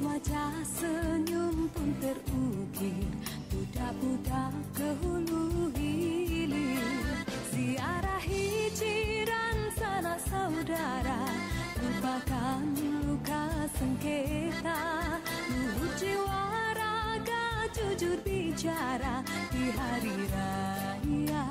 wajah senyum pun terukir, budak-budak ke hulu hilir. Ziarahi jiran sanak saudara, lupakan luka sengketa. Luhur jiwa raga, jujur bicara di hari raya.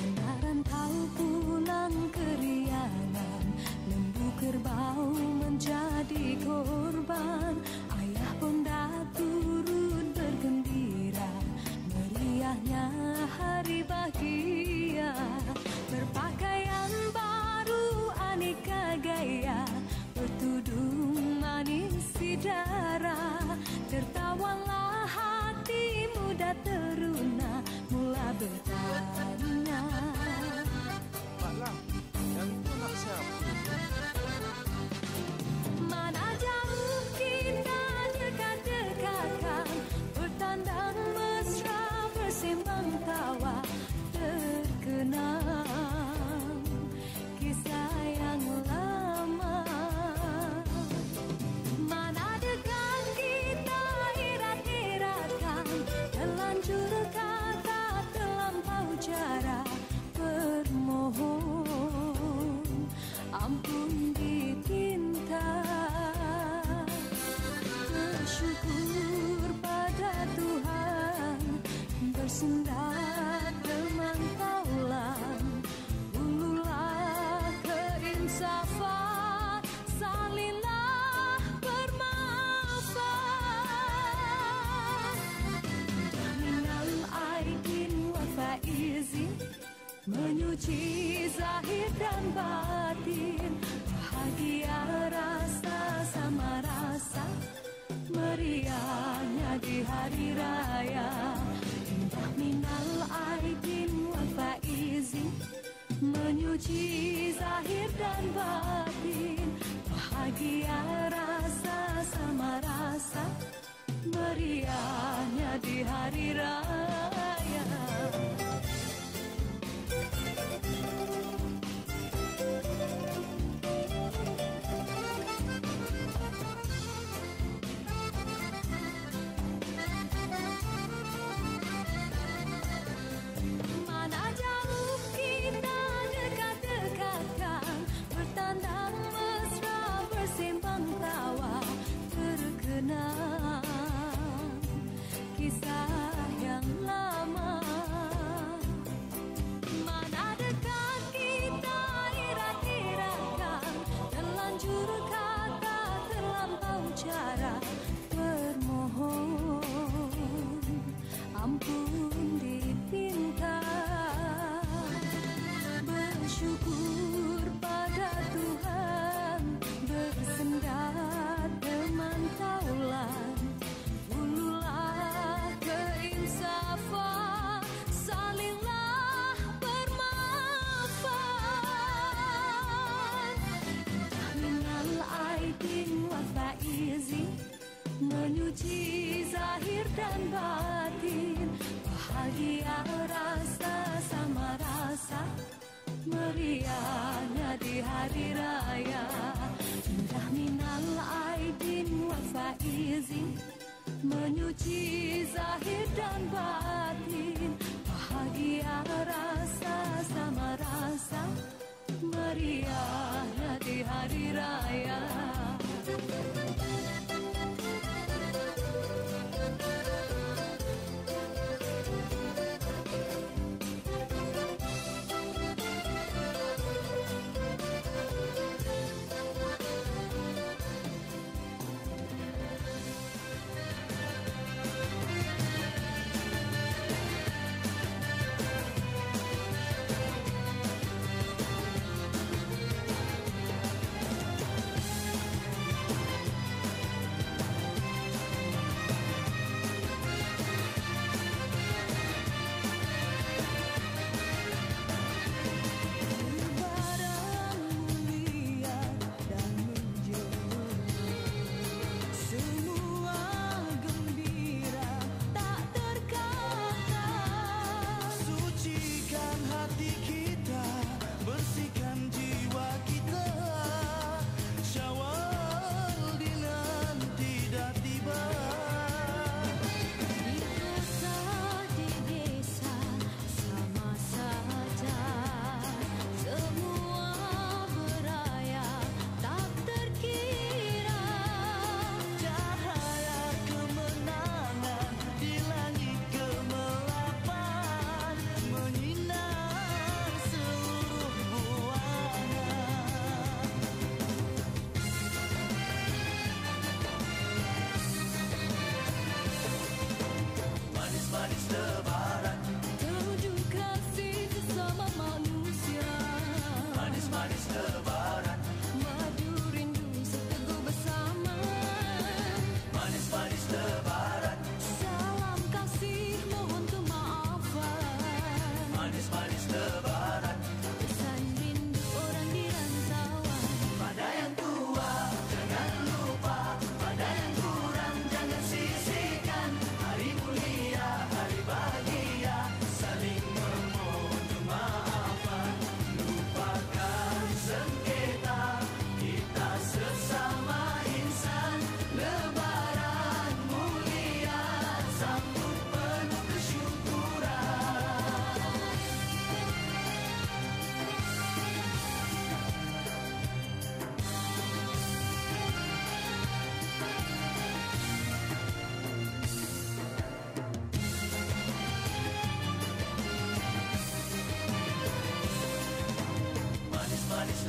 Kendaraan kau pulang ke Riangan, lembu kerbau menjadi korban. Ayah bonda turun bergembira, meriahnya hari bahagia. Berpakaian baru aneka gaya, bertudung manis sidara. Tertawalah hati muda teruna, mula bertanya, Pak Lang, yang itu anak siapa? Mana mungkin kan dekat-dekatkan, bertandang mesra bersembang tawa terkenang kisah yang lama. Mana dekat kita irat-iratkan, terlanjur kata terlampau jarak bermohon ampun ditinta. Bersyukur pada Tuhan, bersendat teman taulan, ululah keinsafan, salinlah bermaafan. Minal aidin wa faizin, menyuci zahir dan batin. Bahagia rasa sama rasa, meriahnya di hari raya. Indah minal aidin wa faizin, menyuci zahir dan batin. Bahagia rasa sama rasa, meriahnya di hari raya. Kisah yang lama. Mana dekat kita irat-iratkan, terlanjur kata terlampau jarak bermohon ampun dipinta. Bersyukur pada Tuhan, bersendat teman taulan, ululah keinsafan, salinglah bermaafan. Minal aidin wa faizin, menyuci zahir dan batin. Bahagia rasa sama rasa, meriahnya di hari raya. Indah minal aidin wa faizin, menyuci zahir dan batin. Bahagia rasa sama rasa, meriahnya di hari raya.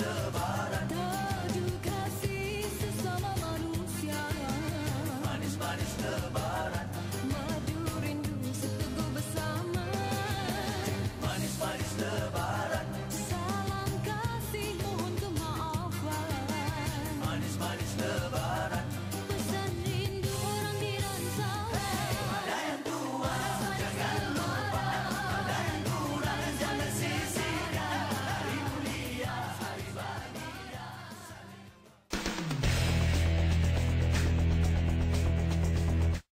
Lebaran.